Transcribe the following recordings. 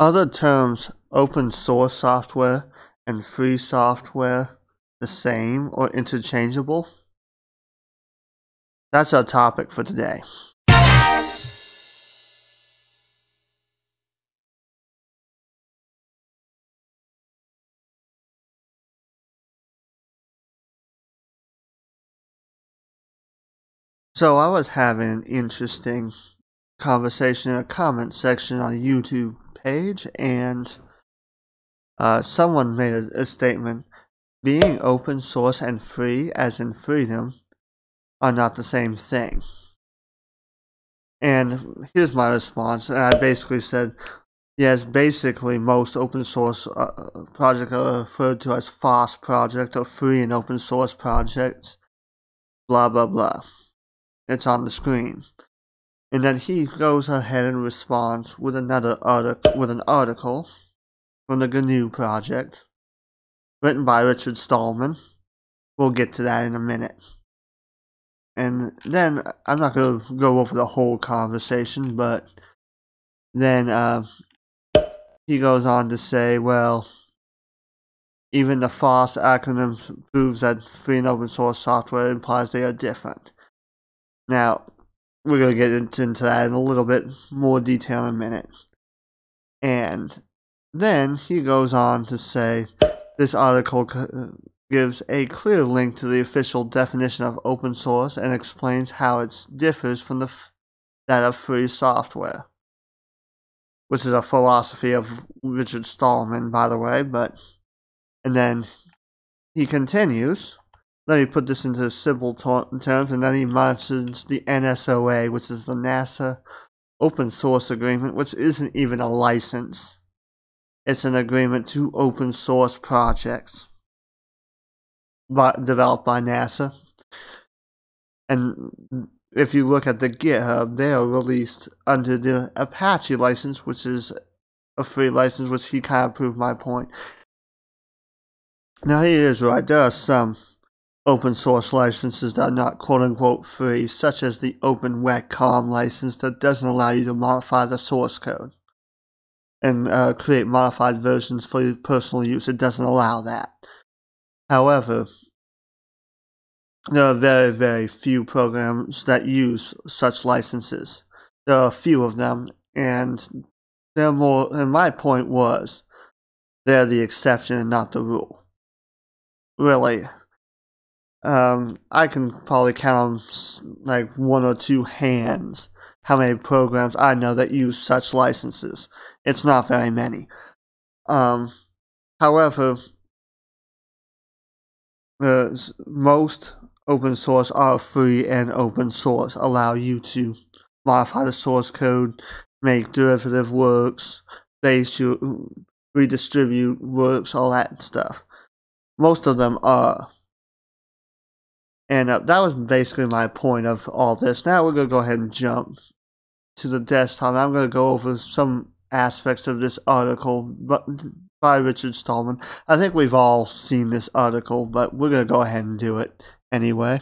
Other terms, open source software and free software, the same or interchangeable? That's our topic for today. So I was having an interesting conversation in a comment section on a YouTube page, and someone made a statement, being open source and free, as in freedom, are not the same thing. And here's my response, and I basically said, yes, basically most open source projects are referred to as FOSS projects or free and open source projects, blah, blah, blah. It's on the screen. And then he goes ahead and responds with an article from the GNU project written by Richard Stallman. We'll get to that in a minute. And then I'm not going to go over the whole conversation, but then he goes on to say, well, even the FOSS acronym proves that free and open source software implies they are different. Now, we're going to get into that in a little bit more detail in a minute. And then he goes on to say, this article gives a clear link to the official definition of open source and explains how it differs from that of free software. Which is a philosophy of Richard Stallman, by the way, but... And then he continues... Let me put this into simple terms, and then he mentions the NSOA, which is the NASA Open Source Agreement, which isn't even a license. It's an agreement to open source projects developed by NASA. And if you look at the GitHub, they are released under the Apache license, which is a free license, which he kind of proved my point. Now he is right, there are some open source licenses that are not quote-unquote free, such as the Open Watcom license that doesn't allow you to modify the source code and create modified versions for your personal use. It doesn't allow that. However, there are very, very few programs that use such licenses. There are a few of them, and they're more, and my point was, they're the exception and not the rule. Really. I can probably count on like one or two hands how many programs I know that use such licenses. It's not very many. However, most open source are free and open source, allow you to modify the source code, make derivative works, redistribute works, all that stuff. Most of them are. And that was basically my point of all this. Now we're going to go ahead and jump to the desktop. I'm going to go over some aspects of this article by Richard Stallman. I think we've all seen this article, but we're going to go ahead and do it anyway.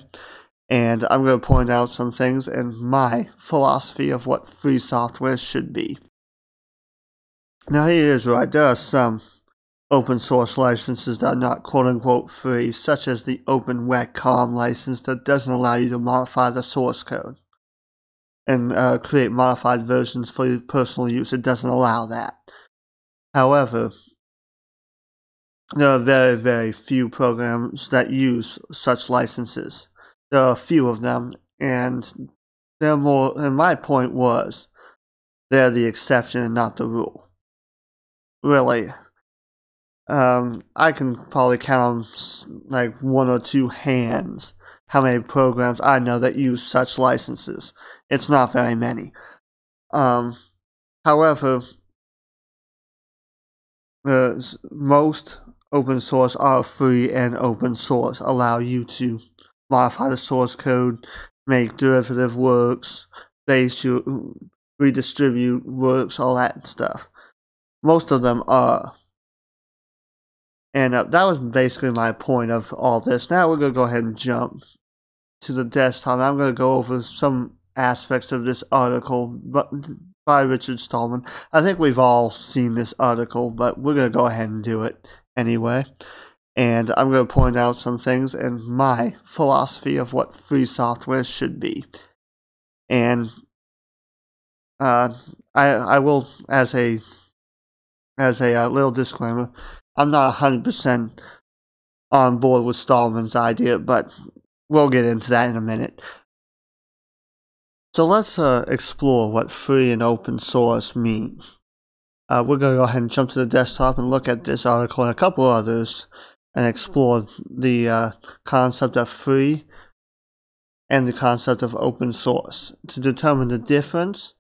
And I'm going to point out some things and my philosophy of what free software should be. Now he is right, there are some open source licenses that are not quote-unquote free, such as the Open Watcom license that doesn't allow you to modify the source code and create modified versions for your personal use. It doesn't allow that. However, there are very, very few programs that use such licenses. There are a few of them, and they're more, and my point was, they're the exception and not the rule. Really. I can probably count on like one or two hands how many programs I know that use such licenses. It's not very many. However, most open source are free and open source, allow you to modify the source code, make derivative works, redistribute works, all that stuff. Most of them are. And that was basically my point of all this. Now we're going to go ahead and jump to the desktop. I'm going to go over some aspects of this article by Richard Stallman. I think we've all seen this article, but we're going to go ahead and do it anyway. And I'm going to point out some things and my philosophy of what free software should be. And I will, as a little disclaimer, I'm not 100% on board with Stallman's idea, but we'll get into that in a minute. So let's explore what free and open source mean. We're going to go ahead and jump to the desktop and look at this article and a couple others and explore the concept of free and the concept of open source to determine the difference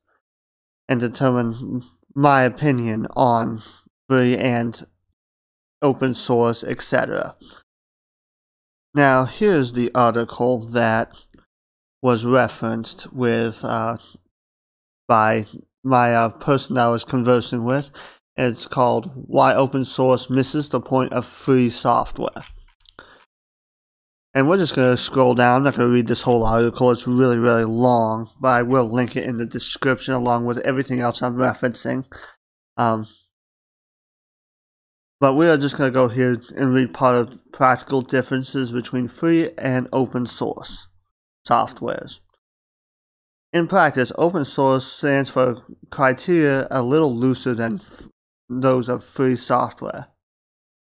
and determine my opinion on free and open source, etc. Now, here's the article that was referenced with by my person I was conversing with. It's called "Why Open Source Misses the Point of Free Software." And we're just going to scroll down. I'm not going to read this whole article. It's really, really long, but I will link it in the description along with everything else I'm referencing. But we are just going to go here and read part of practical differences between free and open source softwares. In practice, open source stands for criteria a little looser than those of free software.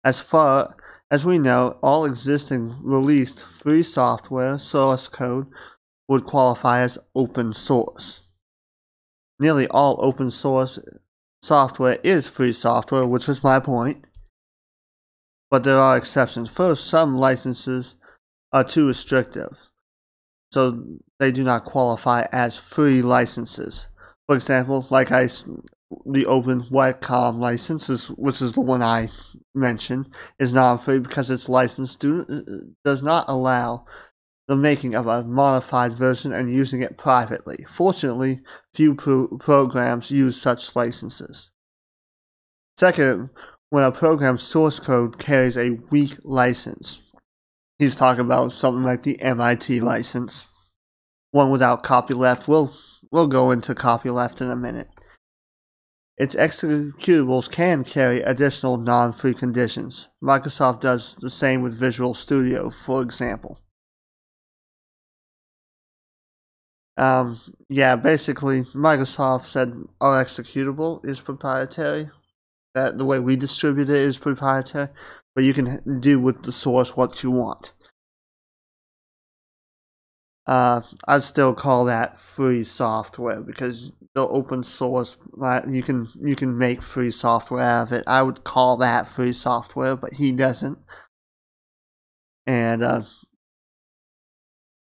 As far as we know, all existing released free software source code would qualify as open source. Nearly all open source software is free software, which was my point, but there are exceptions. First, some licenses are too restrictive, so they do not qualify as free licenses. For example, like the Open Watcom license, which is the one I mentioned, is non-free because its license does not allow the making of a modified version and using it privately. Fortunately, few programs use such licenses. Second, when a program's source code carries a weak license, he's talking about something like the MIT license, one without copyleft. We'll go into copyleft in a minute. Its executables can carry additional non-free conditions. Microsoft does the same with Visual Studio, for example. Yeah, basically, Microsoft said our executable is proprietary, that the way we distribute it is proprietary, but you can do with the source what you want. I'd still call that free software because the open source, you can make free software out of it. I would call that free software, but he doesn't. And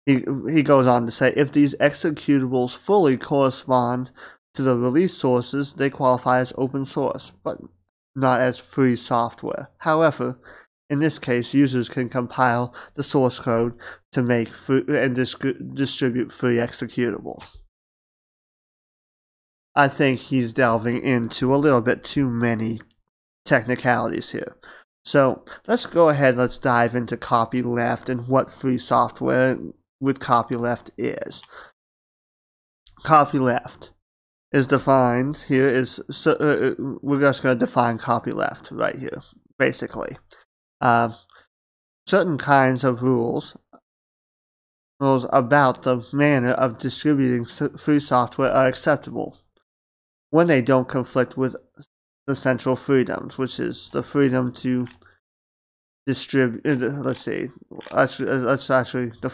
He goes on to say, if these executables fully correspond to the release sources, they qualify as open source, but not as free software. However, in this case, users can compile the source code to make free and distribute free executables. I think he's delving into a little bit too many technicalities here. So let's go ahead, let's dive into copyleft and what free software with copyleft is. Copyleft is defined here is, so, we're just going to define copyleft right here, basically. Certain kinds of rules about the manner of distributing free software are acceptable when they don't conflict with the central freedoms, which is the freedom to distribute, the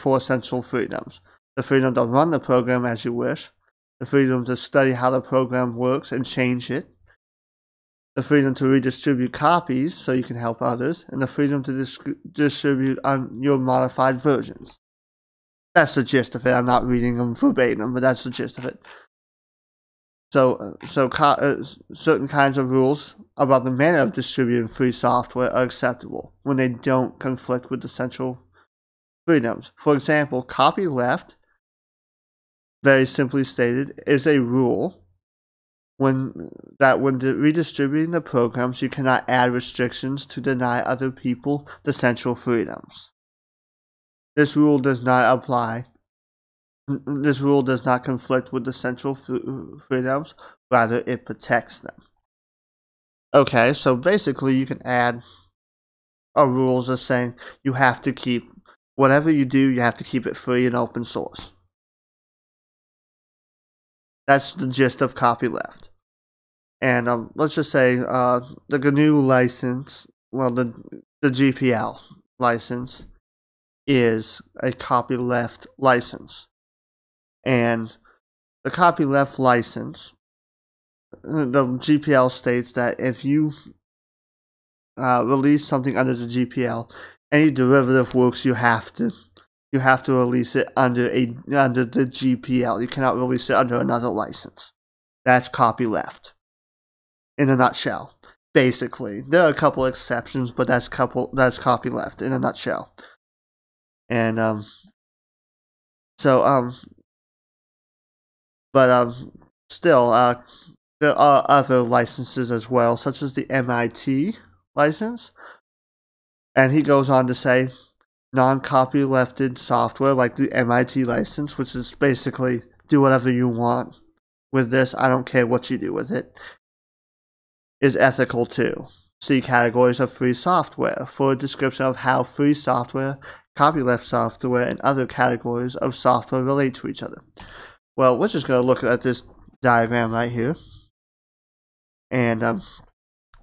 four central freedoms. The freedom to run the program as you wish, the freedom to study how the program works and change it, the freedom to redistribute copies so you can help others, and the freedom to distribute on your modified versions. That's the gist of it. I'm not reading them verbatim, but that's the gist of it. So certain kinds of rules about the manner of distributing free software are acceptable when they don't conflict with the central freedoms. For example, copyleft, very simply stated, is a rule when redistributing the programs, you cannot add restrictions to deny other people the central freedoms. This rule does not apply. This rule does not conflict with the central freedoms Rather, it protects them. Okay, so basically you can add a rules of saying you have to keep, whatever you do, you have to keep it free and open source. That's the gist of copyleft. And let's just say the GNU license, well, the GPL license is a copyleft license. And the copyleft license, the GPL states that if you release something under the GPL, any derivative works, you have to release it under the GPL. You cannot release it under another license. That's copyleft, in a nutshell. Basically, there are a couple exceptions, but that's copyleft in a nutshell. And still, there are other licenses as well, such as the MIT license. And he goes on to say, non-copylefted software like the MIT license, which is basically do whatever you want with this, I don't care what you do with it, is ethical too. See categories of free software for a description of how free software, copyleft software, and other categories of software relate to each other. Well, we're just going to look at this diagram right here. And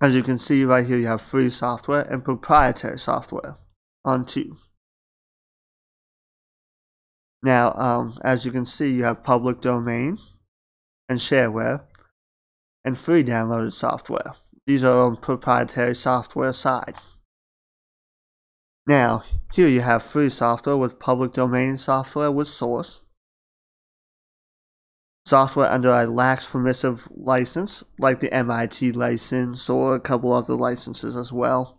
as you can see right here, you have free software and proprietary software on two. Now, as you can see, you have public domain and shareware and free downloaded software. These are on proprietary software side. Now, here you have free software with public domain software with source. Software under a lax permissive license, like the MIT license or a couple other licenses as well.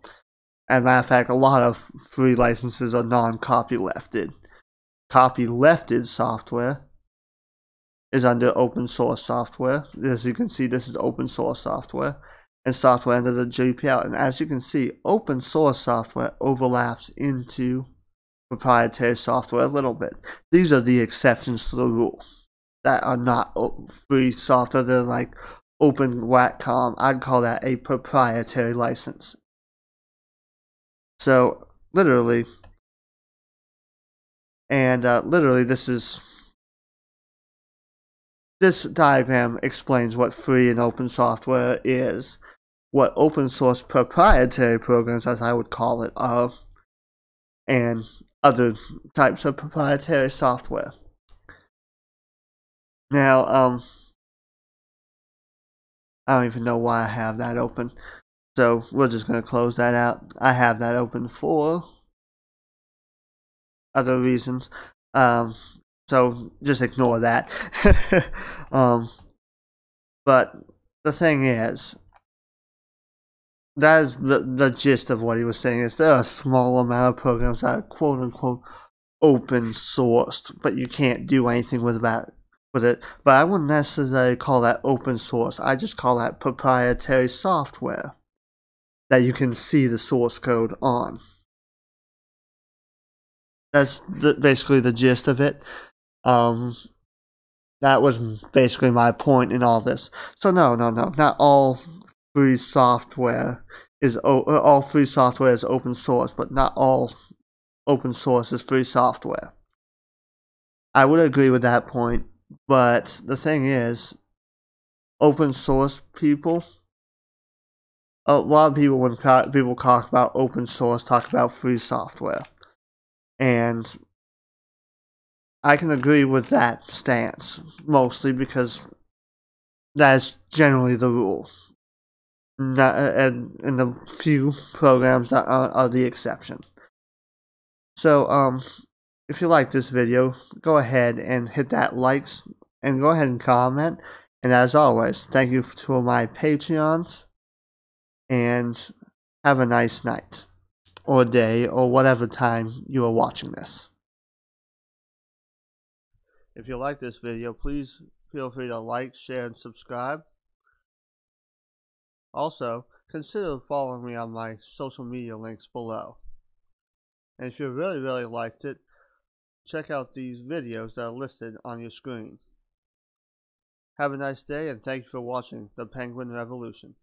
As a matter of fact, a lot of free licenses are non-copylefted. Copylefted software is under open source software. As you can see, this is open source software and software under the GPL. And as you can see, open source software overlaps into proprietary software a little bit. These are the exceptions to the rule that are not free software. They're like Open Watcom. I'd call that a proprietary license. So literally, and this diagram explains what free and open software is. What open source proprietary programs, as I would call it, are, and other types of proprietary software. Now, I don't even know why I have that open, so we're just going to close that out. I have that open for other reasons, so just ignore that. But the thing is, that is the gist of what he was saying, is there are a small amount of programs that are quote-unquote open-sourced, but you can't do anything with it, but I wouldn't necessarily call that open source. I just call that proprietary software that you can see the source code on. That's basically the gist of it. That was basically my point in all this. So no, not all free software is open source, but not all open source is free software. I would agree with that point. But the thing is, open source people, a lot of people, when people talk about open source, talk about free software. And I can agree with that stance, mostly because that's generally the rule. And the few programs that are the exception. So, if you like this video, go ahead and hit that likes and go ahead and comment. And as always, thank you to my Patreons, and have a nice night or day or whatever time you are watching this. If you like this video, please feel free to like, share, and subscribe. Also, consider following me on my social media links below. And if you really, really liked it, check out these videos that are listed on your screen. Have a nice day, and thanks for watching the Penguin Revolution.